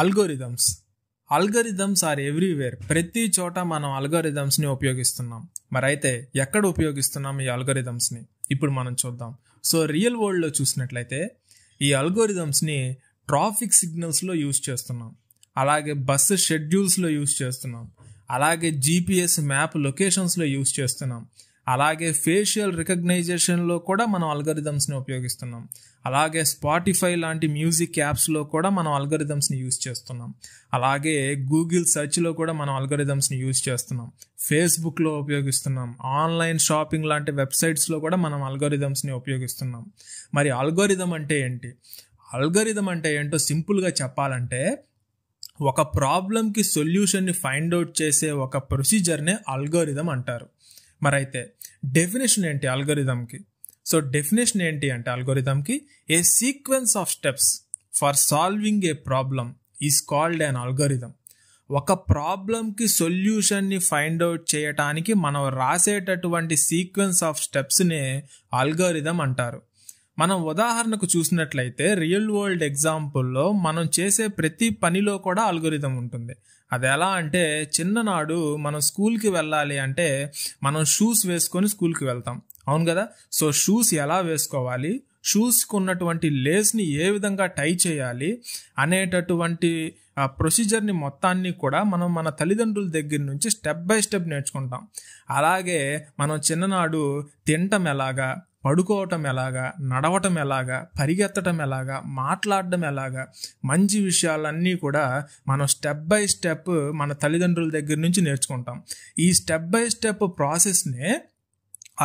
Algorithms are everywhere. ప్రతి చోట మనం algorithms ని ఉపయోగిస్తున్నాం. మరైతే ఎక్కడ ఉపయోగిస్తున్నాం ఈ algorithms ని ఇప్పుడు మనం చూద్దాం. సో రియల్ వరల్డ్ లో చూసినట్లయితే ఈ algorithms ని ట్రాఫిక్ సిగ్నల్స్ లో యూస్ చేస్తున్నాం. అలాగే బస్ షెడ్యూల్స్ లో యూస్ చేస్తున్నాం. అలాగే GPS మ్యాప్ లొకేషన్స్ లో యూస్ చేస్తున్నాం. అలాగే ఫేషియల్ రికగ్నైజేషన్లో కూడా మనం అల్గరిథమ్స్ని ఉపయోగిస్తున్నాం. అలాగే స్పాటిఫై లాంటి మ్యూజిక్ యాప్స్లో కూడా మనం అల్గరిథమ్స్ని యూజ్ చేస్తున్నాం. అలాగే గూగుల్ సెర్చ్లో కూడా మనం అల్గరిథమ్స్ని యూజ్ చేస్తున్నాం. ఫేస్బుక్లో ఉపయోగిస్తున్నాం. ఆన్లైన్ షాపింగ్ లాంటి వెబ్సైట్స్లో కూడా మనం అల్గరిథమ్స్ని ఉపయోగిస్తున్నాం. మరి అల్గోరిథం అంటే ఏంటి? అల్గోరిథం అంటే ఏంటో సింపుల్గా చెప్పాలంటే ఒక ప్రాబ్లంకి సొల్యూషన్ని ఫైండ్ అవుట్ చేసే ఒక ప్రొసీజర్నే అల్గోరిథం అంటారు. మరైతే డెఫినేషన్ ఏంటి అల్గోరిథంకి? సో డెఫినేషన్ ఏంటి అంటే అల్గోరిథంకి a sequence of steps for solving a problem is called an algorithm. ఒక ప్రాబ్లంకి సొల్యూషన్ని ఫైండ్ అవుట్ చేయటానికి మనం రాసేటటువంటి సీక్వెన్స్ ఆఫ్ స్టెప్స్నే అల్గోరిథం అంటారు. మనం ఉదాహరణకు చూసినట్లయితే రియల్ వరల్డ్ ఎగ్జాంపుల్లో మనం చేసే ప్రతి పనిలో కూడా అల్గోరిథం ఉంటుంది. అది ఎలా అంటే చిన్ననాడు మనం స్కూల్కి వెళ్ళాలి అంటే మనం షూస్ వేసుకొని స్కూల్కి వెళ్తాం, అవును కదా? సో షూస్ ఎలా వేసుకోవాలి, షూస్కి ఉన్నటువంటి లేస్ని ఏ విధంగా టై చేయాలి అనేటటువంటి ఆ ప్రొసీజర్ని మొత్తాన్ని కూడా మనం మన తల్లిదండ్రుల దగ్గర నుంచి స్టెప్ బై స్టెప్ నేర్చుకుంటాం. అలాగే మనం చిన్ననాడు తినటం ఎలాగా, పడుకోవటం ఎలాగా, నడవటం ఎలాగా, పరిగెత్తటం ఎలాగా, మాట్లాడడం ఎలాగా, మంచి విషయాలన్నీ కూడా మనం స్టెప్ బై స్టెప్ మన తల్లిదండ్రుల దగ్గర నుంచి నేర్చుకుంటాం. ఈ స్టెప్ బై స్టెప్ ప్రాసెస్నే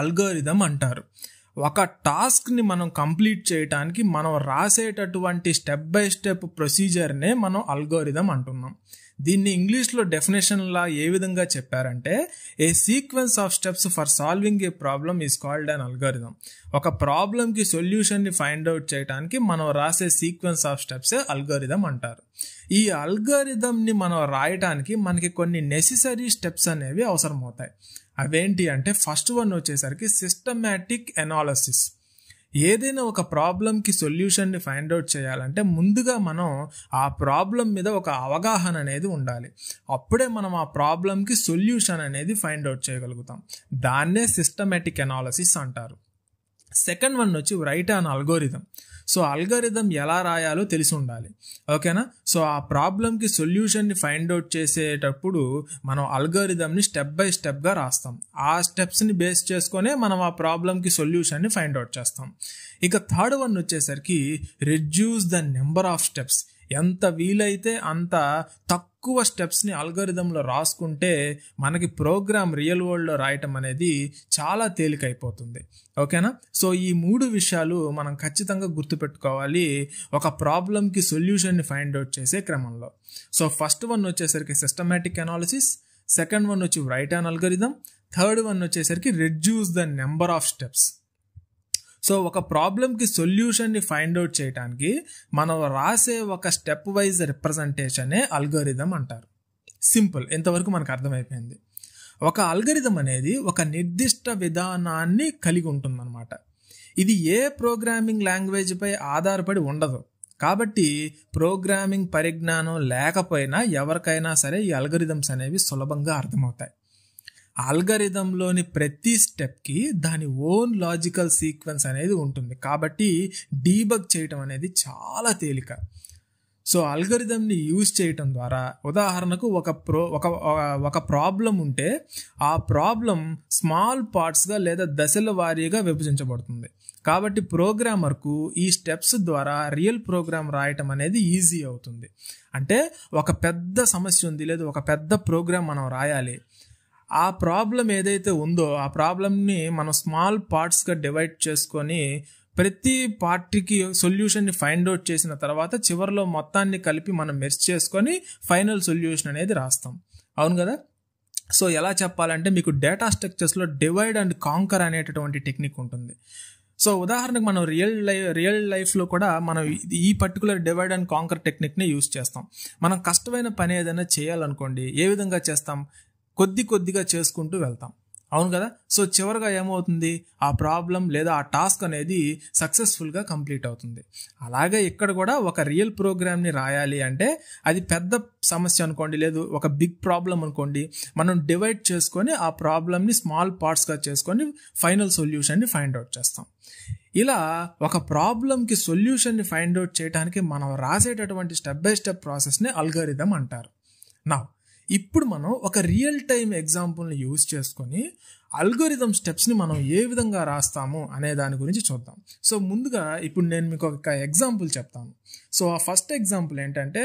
అల్గోరిథం అంటారు. ఒక టాస్క్ని మనం కంప్లీట్ చేయడానికి మనం రాసేటటువంటి స్టెప్ బై స్టెప్ ప్రొసీజర్నే మనం అల్గోరిథం అంటున్నాం. దీన్ని ఇంగ్లీష్లో డెఫినేషన్లా ఏ విధంగా చెప్పారంటే a sequence of steps for solving a problem is called an algorithm. ఒక ప్రాబ్లంకి సొల్యూషన్ని ఫైండ్ అవుట్ చేయడానికి మనం రాసే సీక్వెన్స్ ఆఫ్ స్టెప్సే అల్గోరిథం అంటారు. ఈ అల్గోరిథంని మనం రాయడానికి మనకి కొన్ని నెసెసరీ స్టెప్స్ అనేవి అవసరమవుతాయి. అవేంటి అంటే ఫస్ట్ వన్ వచ్చేసరికి సిస్టమాటిక్ ఎనాలిసిస్. ఏదైనా ఒక ప్రాబ్లంకి సొల్యూషన్ని ఫైండ్ అవుట్ చేయాలంటే ముందుగా మనం ఆ ప్రాబ్లం మీద ఒక అవగాహన అనేది ఉండాలి. అప్పుడే మనం ఆ ప్రాబ్లంకి సొల్యూషన్ అనేది ఫైండ్ అవుట్ చేయగలుగుతాం. దాన్నే సిస్టమాటిక్ ఎనాలిసిస్ అంటారు. సెకండ్ వన్ వచ్చి write an algorithm. So algorithm ఎలా రాయాలో తెలిసి ఉండాలి, ఓకేనా? సో ఆ ప్రాబ్లంకి సొల్యూషన్ని ఫైండ్ అవుట్ చేసేటప్పుడు మనం అల్గోరిథంని స్టెప్ బై స్టెప్గా రాస్తాం. ఆ స్టెప్స్ని బేస్ చేసుకునే మనం ఆ ప్రాబ్లంకి సొల్యూషన్ని ఫైండ్ అవుట్ చేస్తాం. ఇక థర్డ్ వన్ వచ్చేసరికి reduce the number of steps. ఎంత వీలైతే అంత తక్కువ స్టెప్స్ని అల్గోరిథంలో రాసుకుంటే మనకి ప్రోగ్రామ్ రియల్ వరల్డ్లో రాయటం అనేది చాలా తేలికైపోతుంది, ఓకేనా? సో ఈ మూడు విషయాలు మనం ఖచ్చితంగా గుర్తుపెట్టుకోవాలి ఒక ప్రాబ్లంకి సొల్యూషన్ని ఫైండ్ అవుట్ చేసే క్రమంలో. సో ఫస్ట్ వన్ వచ్చేసరికి సిస్టమాటిక్ అనాలిసిస్, సెకండ్ వన్ వచ్చి write an algorithm, third one వచ్చేసరికి reduce the number of steps. So ఒక ప్రాబ్లంకి సొల్యూషన్ని ఫైండ్ అవుట్ చేయడానికి మనం రాసే ఒక స్టెప్ వైజ్ రిప్రజెంటేషనే అల్గోరిథం అంటారు. సింపుల్, ఇంతవరకు మనకు అర్థమైపోయింది. ఒక అల్గోరిథం అనేది ఒక నిర్దిష్ట విధానాన్ని కలిగి ఉంటుందన్నమాట. ఇది ఏ ప్రోగ్రామింగ్ లాంగ్వేజ్పై ఆధారపడి ఉండదు. కాబట్టి ప్రోగ్రామింగ్ పరిజ్ఞానం లేకపోయినా ఎవరికైనా సరే ఈ అల్గోరిథమ్స్ అనేవి సులభంగా అర్థమవుతాయి. అల్గరిథంలోని ప్రతి స్టెప్కి దాని ఓన్ లాజికల్ సీక్వెన్స్ అనేది ఉంటుంది. కాబట్టి డీబగ్ చేయటం అనేది చాలా తేలిక. సో అల్గరిథంని యూజ్ చేయటం ద్వారా ఉదాహరణకు ఒక ప్రాబ్లం ఉంటే ఆ ప్రాబ్లం స్మాల్ పార్ట్స్గా లేదా దశల వారీగా విభజించబడుతుంది. కాబట్టి ప్రోగ్రామర్కు ఈ స్టెప్స్ ద్వారా రియల్ ప్రోగ్రామ్ రాయటం అనేది ఈజీ అవుతుంది. అంటే ఒక పెద్ద సమస్య ఉంది, లేదా ఒక పెద్ద ప్రోగ్రామ్ మనం రాయాలి. ఆ ప్రాబ్లం ఏదైతే ఉందో ఆ ప్రాబ్లంని మనం స్మాల్ పార్ట్స్గా డివైడ్ చేసుకొని ప్రతి పార్ట్కి సొల్యూషన్ని ఫైండ్ అవుట్ చేసిన తర్వాత చివరిలో మొత్తాన్ని కలిపి మనం మెర్జ్ చేసుకొని ఫైనల్ సొల్యూషన్ అనేది రాస్తాం, అవును కదా? సో ఎలా చెప్పాలంటే మీకు డేటా స్ట్రక్చర్స్లో డివైడ్ అండ్ కాంకర్ అనేటటువంటి టెక్నిక్ ఉంటుంది. సో ఉదాహరణకు మనం రియల్ లైఫ్లో కూడా మనం ఈ పర్టికులర్ డివైడ్ అండ్ కాంకర్ టెక్నిక్ని యూజ్ చేస్తాం. మనం కష్టమైన పని ఏదైనా చేయాలనుకోండి, ఏ విధంగా చేస్తాం? కొద్దిగా చేసుకుంటూ వెళ్తాం. అవును కదా. సో చివరిగా ఏమవుతుంది, ఆ ప్రాబ్లం లేదా ఆ టాస్క్ అనేది సక్సెస్ఫుల్గా కంప్లీట్ అవుతుంది. అలాగే ఇక్కడ కూడా ఒక రియల్ ప్రోగ్రామ్ని రాయాలి అంటే అది పెద్ద సమస్య అనుకోండి, లేదు ఒక బిగ్ ప్రాబ్లం అనుకోండి, మనం డివైడ్ చేసుకొని ఆ ప్రాబ్లమ్ని స్మాల్ పార్ట్స్గా చేసుకొని ఫైనల్ సొల్యూషన్ని ఫైండ్ అవుట్ చేస్తాం. ఇలా ఒక ప్రాబ్లంకి సొల్యూషన్ని ఫైండ్ అవుట్ చేయడానికి మనం రాసేటటువంటి స్టెప్ బై స్టెప్ ప్రాసెస్ని అల్గారిథం అంటారు. నా ఇప్పుడు మనం ఒక రియల్ టైమ్ ఎగ్జాంపుల్ని యూజ్ చేసుకొని అల్గోరిథం స్టెప్స్ని మనం ఏ విధంగా రాస్తాము అనే దాని గురించి చూద్దాం. సో ముందుగా ఇప్పుడు నేను మీకు ఒక ఎగ్జాంపుల్ చెప్తాను. సో ఆ ఫస్ట్ ఎగ్జాంపుల్ ఏంటంటే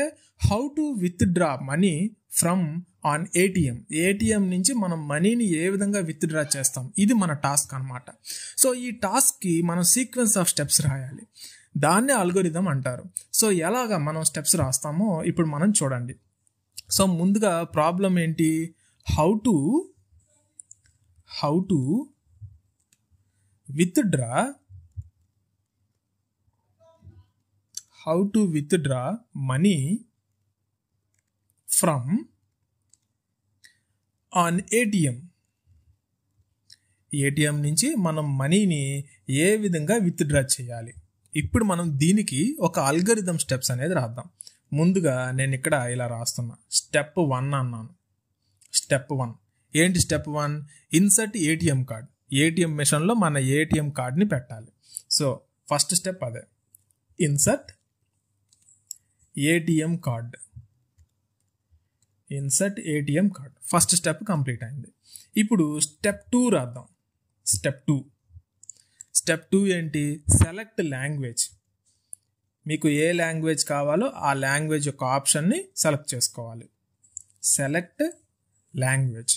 how to withdraw money from an ATM. ATM నుంచి మనం మనీని ఏ విధంగా విత్ డ్రా చేస్తాం, ఇది మన టాస్క్ అనమాట. సో ఈ టాస్క్కి మనం సీక్వెన్స్ ఆఫ్ స్టెప్స్ రాయాలి, దాన్నే అల్గోరిథం అంటారు. సో ఎలాగా మనం స్టెప్స్ రాస్తామో ఇప్పుడు మనం చూడండి. సో ముందుగా ప్రాబ్లం ఏంటి, how to withdraw money from an ATM. ATM నుంచి మనం మనీని ఏ విధంగా విత్డ్రా చేయాలి. ఇప్పుడు మనం దీనికి ఒక అల్గోరిథం స్టెప్స్ అనేది రాద్దాం. ముందుగా నేను ఇక్కడ ఇలా రాస్తున్నా, స్టెప్ వన్ అన్నాను. స్టెప్ వన్ ఏంటి? Step one, insert ATM card. ATM మిషన్లో మన ఏటీఎం కార్డ్ని పెట్టాలి. సో ఫస్ట్ స్టెప్ అదే, insert ATM card. First step complete అయింది. ఇప్పుడు స్టెప్ టూ రాద్దాం. స్టెప్ టూ ఏంటి, సెలెక్ట్ లాంగ్వేజ్. మీకు ఏ లాంగ్వేజ్ కావాలో ఆ లాంగ్వేజ్ యొక్క ఆప్షన్ని సెలెక్ట్ చేసుకోవాలి. Select language.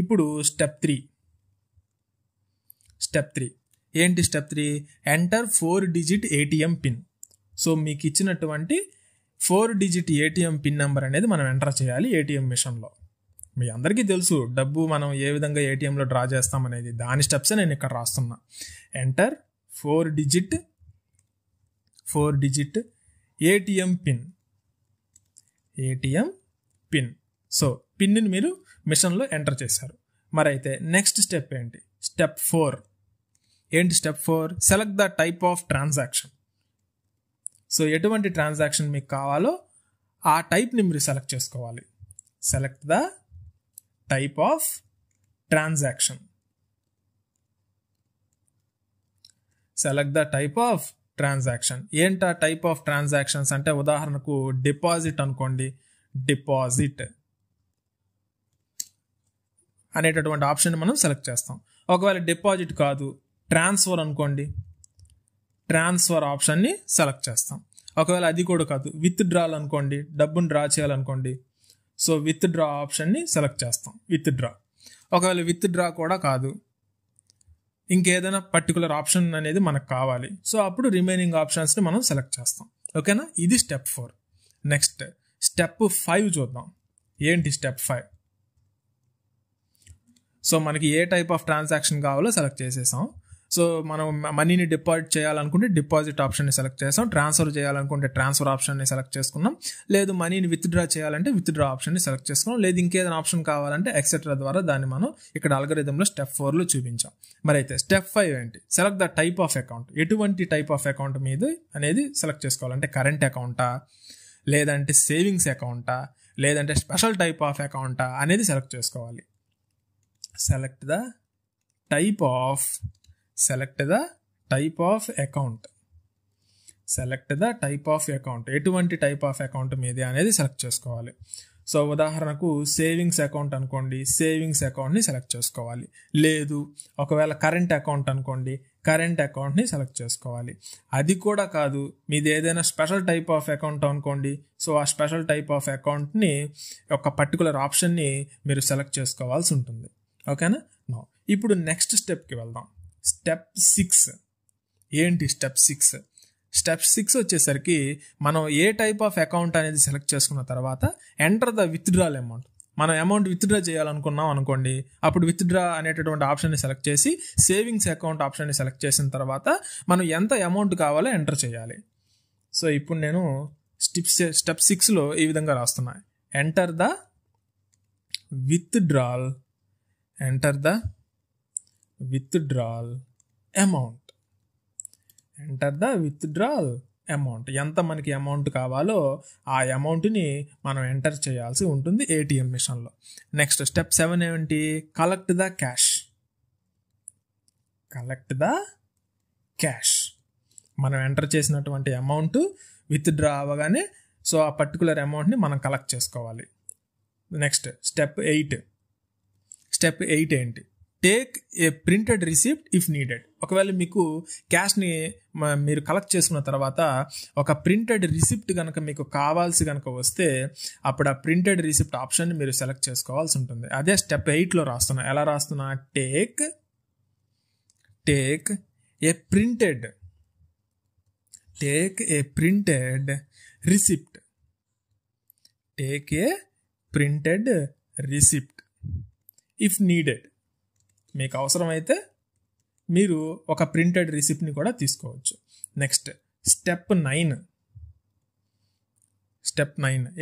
ఇప్పుడు స్టెప్ త్రీ ఏంటి? Step 3, enter 4 digit ATM pin. So మీకు ఇచ్చినటువంటి 4 digit ఏటీఎం పిన్ నెంబర్ అనేది మనం ఎంటర్ చేయాలి ఏటీఎం మిషన్లో. మీ అందరికీ తెలుసు డబ్బు మనం ఏ విధంగా ఏటీఎంలో డ్రా చేస్తామనేది, దాని స్టెప్స్ నేను ఇక్కడ రాస్తున్నా. Enter 4 digit ATM pin. So పిన్ని మీరు మిషన్లో ఎంటర్ చేశారు. మరి అయితే నెక్స్ట్ స్టెప్ ఏంటి? Step 4, select the type of transaction. So ఎటువంటి ట్రాన్సాక్షన్ మీకు కావాలో ఆ టైప్ని మీరు సెలెక్ట్ చేసుకోవాలి. Select the type of transaction ఏంటా టైప్ ఆఫ్ ట్రాన్సాక్షన్స్ అంటే, ఉదాహరణకు డిపాజిట్ అనుకోండి. డిపాజిట్ అనేటటువంటి ఆప్షన్ మనం సెలెక్ట్ చేస్తాం. ఒకవేళ డిపాజిట్ కాదు ట్రాన్స్ఫర్ అనుకోండి, ట్రాన్స్ఫర్ ఆప్షన్ని సెలెక్ట్ చేస్తాం. ఒకవేళ అది కూడా కాదు విత్ డ్రాల్ అనుకోండి, డబ్బును డ్రా చేయాలనుకోండి. సో విత్ డ్రా ఆప్షన్ని సెలెక్ట్ చేస్తాం, విత్ డ్రా. ఒకవేళ విత్ డ్రా కూడా కాదు, ఇంకేదైనా పర్టికులర్ ఆప్షన్ అనేది మనకు కావాలి. సో అప్పుడు రిమైనింగ్ ఆప్షన్స్ని మనం సెలెక్ట్ చేస్తాం. ఓకేనా, ఇది స్టెప్ 4. నెక్స్ట్ స్టెప్ 5 చూద్దాం. ఏంటి స్టెప్ 5? సో మనకి ఏ టైప్ ఆఫ్ ట్రాన్సాక్షన్ కావాలో సెలెక్ట్ చేసేసాం. సో మనం మనీని డిపాజిట్ చేయాలనుకుంటే డిపాజిట్ ఆప్షన్ని సెలెక్ట్ చేస్తాం, ట్రాన్స్ఫర్ చేయాలనుకుంటే ట్రాన్స్ఫర్ ఆప్షన్ని సెలెక్ట్ చేసుకున్నాం, లేదు మనీని విత్డ్రా చేయాలంటే విత్డ్రా ఆప్షన్ని సెలెక్ట్ చేసుకున్నాం, లేదు ఇంకేదైనా ఆప్షన్ కావాలంటే ఎక్సెట్రా ద్వారా దాన్ని మనం ఇక్కడ అల్గోరిథంలో స్టెప్ 4లో చూపించాం. మరి అయితే స్టెప్ 5 ఏంటి? Select the type of account. ఎటువంటి టైప్ ఆఫ్ అకౌంట్ మీద అనేది సెలెక్ట్ చేసుకోవాలంటే కరెంట్ అకౌంటా, లేదంటే సేవింగ్స్ అకౌంటా, లేదంటే స్పెషల్ టైప్ ఆఫ్ అకౌంటా అనేది సెలెక్ట్ చేసుకోవాలి. Select the type of account. ఎటువంటి టైప్ ఆఫ్ అకౌంట్ మీదే అనేది సెలెక్ట్ చేసుకోవాలి. సో ఉదాహరణకు సేవింగ్స్ అకౌంట్ అనుకోండి, సేవింగ్స్ అకౌంట్ని సెలెక్ట్ చేసుకోవాలి. లేదు ఒకవేళ కరెంట్ అకౌంట్ అనుకోండి, కరెంట్ అకౌంట్ని సెలెక్ట్ చేసుకోవాలి. అది కూడా కాదు మీది ఏదైనా స్పెషల్ టైప్ ఆఫ్ అకౌంట్ అనుకోండి, సో ఆ స్పెషల్ టైప్ ఆఫ్ అకౌంట్ని ఒక పర్టికులర్ ఆప్షన్ని మీరు సెలెక్ట్ చేసుకోవాల్సి ఉంటుంది. ఓకేనా. ఇప్పుడు నెక్స్ట్ స్టెప్కి వెళ్దాం. స్టెప్ 6 ఏంటి? స్టెప్ 6 వచ్చేసరికి మనం ఏ టైప్ ఆఫ్ అకౌంట్ అనేది సెలెక్ట్ చేసుకున్న తర్వాత ఎంటర్ ద విత్డ్రాల్ అమౌంట్. మనం అమౌంట్ విత్డ్రా చేయాలనుకున్నాం అనుకోండి, అప్పుడు విత్డ్రా అనేటటువంటి ఆప్షన్ని సెలెక్ట్ చేసి సేవింగ్స్ అకౌంట్ ఆప్షన్ని సెలెక్ట్ చేసిన తర్వాత మనం ఎంత అమౌంట్ కావాలో ఎంటర్ చేయాలి. సో ఇప్పుడు నేను స్టెప్ 6లో ఈ విధంగా రాస్తున్నా, enter the withdrawal Enter the withdrawal amount. ఎంత మనకి అమౌంట్ కావాలో ఆ అమౌంట్ని మనం ఎంటర్ చేయాల్సి ఉంటుంది ఏటీఎం మిషన్లో. నెక్స్ట్ స్టెప్ 7 ఏంటి? Collect the cash. మనం ఎంటర్ చేసినటువంటి అమౌంట్ విత్డ్రా అవ్వగానే సో ఆ పర్టికులర్ అమౌంట్ని మనం కలెక్ట్ చేసుకోవాలి. నెక్స్ట్ స్టెప్ ఎయిట్ ఏంటి? Take a printed receipt if needed. ఒకవేళ మీకు క్యాష్ని మీరు కలెక్ట్ చేసుకున్న తర్వాత ఒక ప్రింటెడ్ రిసిప్ట్ కనుక మీకు కావాల్సి కనుక వస్తే అప్పుడు ఆ ప్రింటెడ్ రిసిప్ట్ ఆప్షన్ని మీరు సెలెక్ట్ చేసుకోవాల్సి ఉంటుంది. అదే స్టెప్ 8లో రాస్తున్నా. ఎలా రాస్తున్నా? Take a printed receipt if needed. మీకు అవసరమైతే మీరు ఒక ప్రింటెడ్ రిసిప్ట్ని కూడా తీసుకోవచ్చు. నెక్స్ట్ స్టెప్ నైన్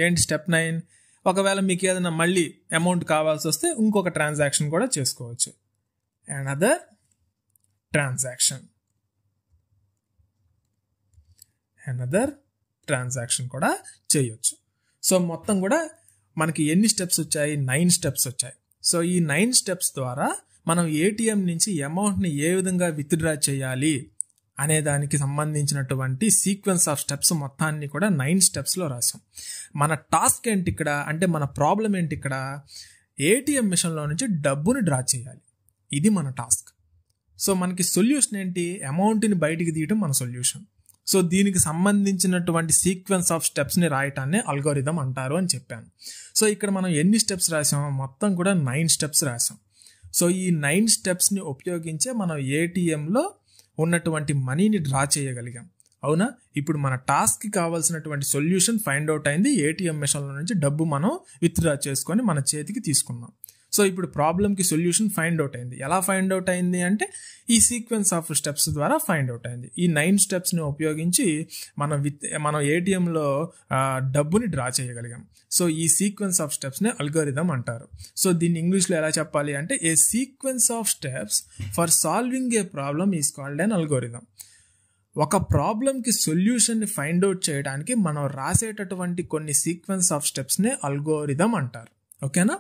ఏంటి? ఒకవేళ మీకు ఏదైనా మళ్ళీ అమౌంట్ కావాల్సి వస్తే ఇంకొక ట్రాన్సాక్షన్ కూడా చేసుకోవచ్చు. అనదర్ ట్రాన్సాక్షన్ కూడా చేయొచ్చు. సో మొత్తం కూడా మనకి ఎన్ని స్టెప్స్ వచ్చాయి? 9 స్టెప్స్ వచ్చాయి. సో ఈ 9 స్టెప్స్ ద్వారా మనం ఏటీఎం నుంచి అమౌంట్ని ఏ విధంగా విత్డ్రా చేయాలి అనే దానికి సంబంధించినటువంటి సీక్వెన్స్ ఆఫ్ స్టెప్స్ మొత్తాన్ని కూడా 9 స్టెప్స్లో రాసాం. మన టాస్క్ ఏంటి ఇక్కడ అంటే మన ప్రాబ్లం ఏంటి ఇక్కడ? ఏటీఎం మిషన్లో నుంచి డబ్బుని డ్రా చేయాలి. ఇది మన టాస్క్. సో మనకి సొల్యూషన్ ఏంటి? అమౌంట్ని బయటికి తీయడం మన సొల్యూషన్. సో దీనికి సంబంధించినటువంటి సీక్వెన్స్ ఆఫ్ స్టెప్స్ని రాయటాన్ని అల్గోరిథం అంటారు అని చెప్పాను. సో ఇక్కడ మనం ఎన్ని స్టెప్స్ రాసామో మొత్తం కూడా 9 స్టెప్స్ రాసాం. సో ఈ 9 స్టెప్స్ని ఉపయోగించే మనం ఏటీఎంలో ఉన్నటువంటి మనీని డ్రా చేయగలిగాం. అవునా? ఇప్పుడు మన టాస్క్కి కావాల్సినటువంటి సొల్యూషన్ ఫైండ్ అవుట్ అయింది. ఏటీఎం మిషన్లో నుంచి డబ్బు మనం విత్డ్రా చేసుకొని మన చేతికి తీసుకున్నాం. సో ఇప్పుడు ప్రాబ్లంకి సొల్యూషన్ ఫైండ్ అవుట్ అయింది. ఎలా ఫైండ్ అవుట్ అయింది అంటే ఈ సీక్వెన్స్ ఆఫ్ స్టెప్స్ ద్వారా ఫైండ్ అవుట్ అయింది. ఈ 9 స్టెప్స్ని ఉపయోగించి మనం ఏటీఎంలో డబ్బుని డ్రా చేయగలిగాం. సో ఈ సీక్వెన్స్ ఆఫ్ స్టెప్స్ని అల్గోరిథం అంటారు. సో దీన్ని ఇంగ్లీష్లో ఎలా చెప్పాలి అంటే a sequence of steps for solving a problem is called an algorithm. ఒక ప్రాబ్లంకి సొల్యూషన్ని ఫైండ్ అవుట్ చేయడానికి మనం రాసేటటువంటి కొన్ని సీక్వెన్స్ ఆఫ్ స్టెప్స్ని అల్గోరిథం అంటారు. ఓకేనా?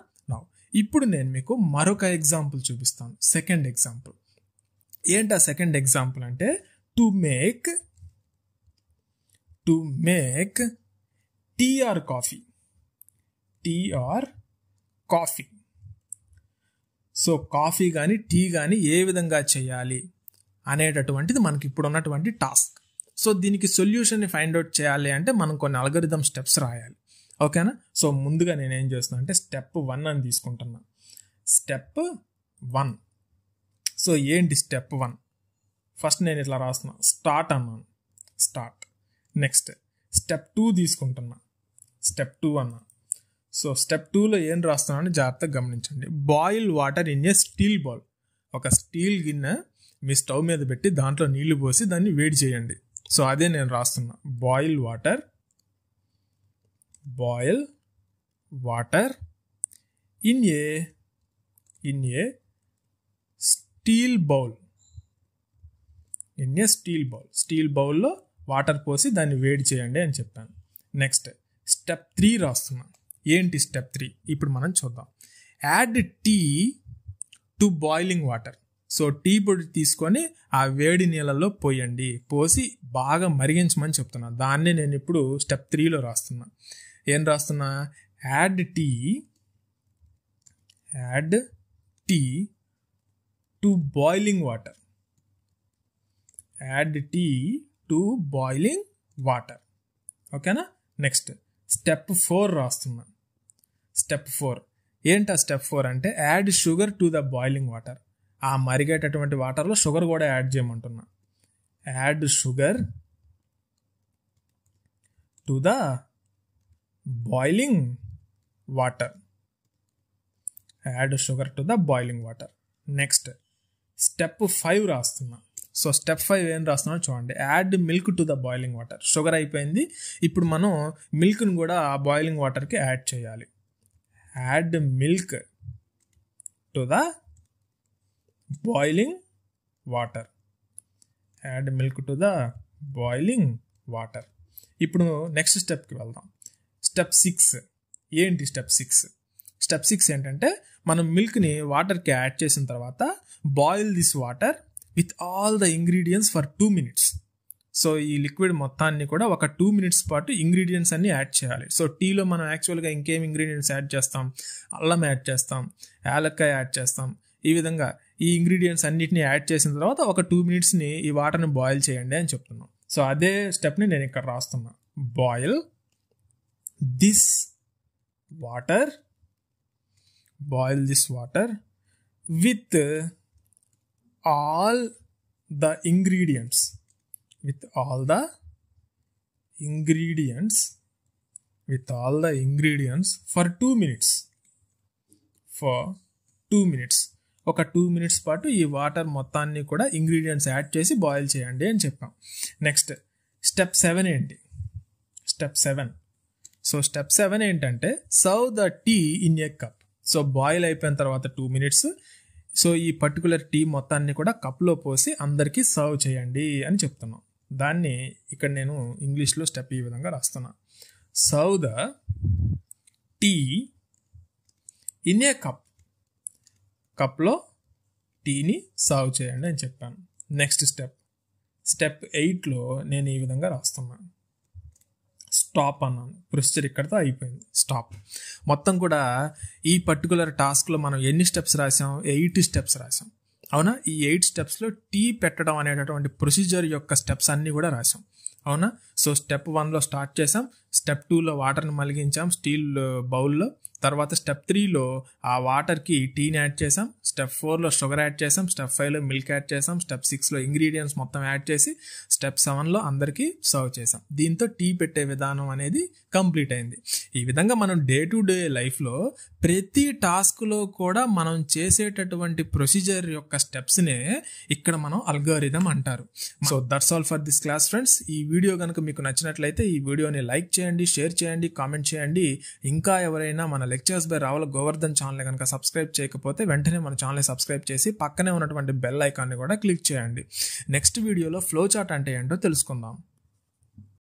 ఇప్పుడు నేను మీకు మరొక ఎగ్జాంపుల్ చూపిస్తాను. సెకండ్ ఎగ్జాంపుల్ ఏంటా? సెకండ్ ఎగ్జాంపుల్ అంటే to make tea or coffee. So coffee కానీ టీ కానీ ఏ విధంగా చేయాలి అనేటటువంటిది మనకి ఇప్పుడు ఉన్నటువంటి టాస్క్. సో దీనికి సొల్యూషన్ని ఫైండ్ అవుట్ చేయాలి అంటే మనం కొన్ని అల్గోరిథం స్టెప్స్ రాయాలి. ఓకేనా? సో ముందుగా నేనేం చేస్తున్నా అంటే స్టెప్ 1 అని తీసుకుంటున్నా. స్టెప్ 1. సో ఏంటి స్టెప్ 1? ఫస్ట్ నేను ఇట్లా రాస్తున్నా, స్టార్ట్ అన్నాను, స్టార్ట్. నెక్స్ట్ స్టెప్ 2 తీసుకుంటున్నా, స్టెప్ 2 అన్నా. సో స్టెప్ 2లో ఏం రాస్తున్నానని జాగ్రత్తగా గమనించండి. Boil water in a steel bowl. ఒక స్టీల్ గిన్నె మీ స్టవ్ మీద పెట్టి దాంట్లో నీళ్లు పోసి దాన్ని వేడి చేయండి. సో అదే నేను రాస్తున్నా, boil water in a steel bowl. Steel బౌల్లో వాటర్ పోసి దాన్ని వేడి చేయండి అని చెప్పాను. నెక్స్ట్ స్టెప్ 3 రాస్తున్నా. ఏంటి స్టెప్ 3? ఇప్పుడు మనం చూద్దాం. Add tea to boiling water. So tea పొడి తీసుకొని ఆ వేడి నీళ్ళల్లో పోయండి, పోసి బాగా మరిగించమని చెప్తున్నా. దాన్నే నేను ఇప్పుడు స్టెప్ 3లో రాస్తున్నా. ఏం రాస్తున్నా? Add tea to boiling water. ఓకేనా? నెక్స్ట్ స్టెప్ 4 రాస్తున్నా. స్టెప్ 4 ఏంటా? స్టెప్ 4 అంటే add sugar to the boiling water. ఆ మరిగేటటువంటి వాటర్లో షుగర్ కూడా యాడ్ చేయమంటున్నా. Add sugar to the boiling water. Next step 5 రాస్తున్నా. సో స్టెప్ 5 ఏం రాస్తున్నానో చూడండి. Add milk to the boiling water. Sugar అయిపోయింది, ఇప్పుడు మనం మిల్క్ను కూడా ఆ బాయిలింగ్ వాటర్కి యాడ్ చేయాలి. Add milk to the boiling water. Add milk to the boiling water. Now next step. Step 6. What is step 6? Step 6 is milk ni water ki add chesin tarvata boil this water with all the ingredients for 2 minutes. So this liquid mothanni kuda oka 2 minutes part ingredients anni add cheyali. So tea lo manam actually ga inkem ingredients add chestam, allam add chestam, yalakka add chestam. Ee vidhanga ee ingredients annitini add chesin tarvata oka 2 minutes ni ee water ni boil cheyandi ani cheptunna. So ade step ni nenu ikkada rastunna. Boil this water, boil this water with all the ingredients, for 2 minutes, ఒక 2 minutes పాటు ఈ water మొత్తాన్ని కూడా ingredients add చేసి boil చేయండి అని చెప్పాం. Next step 7 ఏంటి? స్టెప్ 7 ఏంటంటే serve the tea in a cup. So boil అయిపోయిన తర్వాత 2 minutes, సో ఈ పర్టికులర్ టీ మొత్తాన్ని కూడా కప్ లో పోసి అందరికీ సర్వ్ చేయండి అని చెప్తున్నాం. దాన్ని ఇక్కడ నేను ఇంగ్లీష్లో స్టెప్ ఈ విధంగా రాస్తున్నా. Serve the tea in a cup, కప్లో టీని సర్వ్ చేయండి అని చెప్పాను. నెక్స్ట్ స్టెప్, స్టెప్ 8లో నేను ఈ విధంగా రాస్తున్నాను. స్టాప్ అన్నాను, ప్రొసీజర్ ఇక్కడతో అయిపోయింది. స్టాప్. మొత్తం కూడా ఈ పర్టికులర్ టాస్క్లో మనం ఎన్ని స్టెప్స్ రాసాం? 8 స్టెప్స్ రాసాం అవునా? ఈ 8 స్టెప్స్లో టీ పెట్టడం అనేటటువంటి ప్రొసీజర్ యొక్క స్టెప్స్ అన్నీ కూడా రాసాం అవునా? సో స్టెప్ 1లో స్టార్ట్ చేసాం, స్టెప్ 2లో వాటర్ని మలిగించాం స్టీల్ బౌల్లో, తర్వాత స్టెప్ 3లో ఆ వాటర్కి టీని యాడ్ చేసాం, స్టెప్ 4లో షుగర్ యాడ్ చేసాం, స్టెప్ 5లో మిల్క్ యాడ్ చేసాం, స్టెప్ 6లో ఇంగ్రీడియంట్స్ మొత్తం యాడ్ చేసి స్టెప్ 7లో అందరికీ సర్వ్ చేసాం. దీంతో టీ పెట్టే విధానం అనేది కంప్లీట్ అయింది. ఈ విధంగా మనం డే టు డే లైఫ్లో ప్రతి టాస్క్లో కూడా మనం చేసేటటువంటి ప్రొసీజర్ యొక్క స్టెప్స్నే ఇక్కడ మనం అల్గారిథం అంటారు. So that's all for this class friends. ఈ వీడియో కనుక మీకు నచ్చినట్లయితే ఈ వీడియోని లైక్ చేయండి, షేర్ చేయండి, కామెంట్ చేయండి. ఇంకా ఎవరైనా మన lectures by Ravula Govardhan channel కనుక సబ్స్క్రైబ్ చేయకపోతే వెంటనే మన ఛానల్ని సబ్స్క్రైబ్ చేసి పక్కనే ఉన్నటువంటి బెల్ ఐకాన్ని కూడా క్లిక్ చేయండి. నెక్స్ట్ వీడియోలో ఫ్లో చార్ట్ అంటే ఏంటో తెలుసుకుందాం.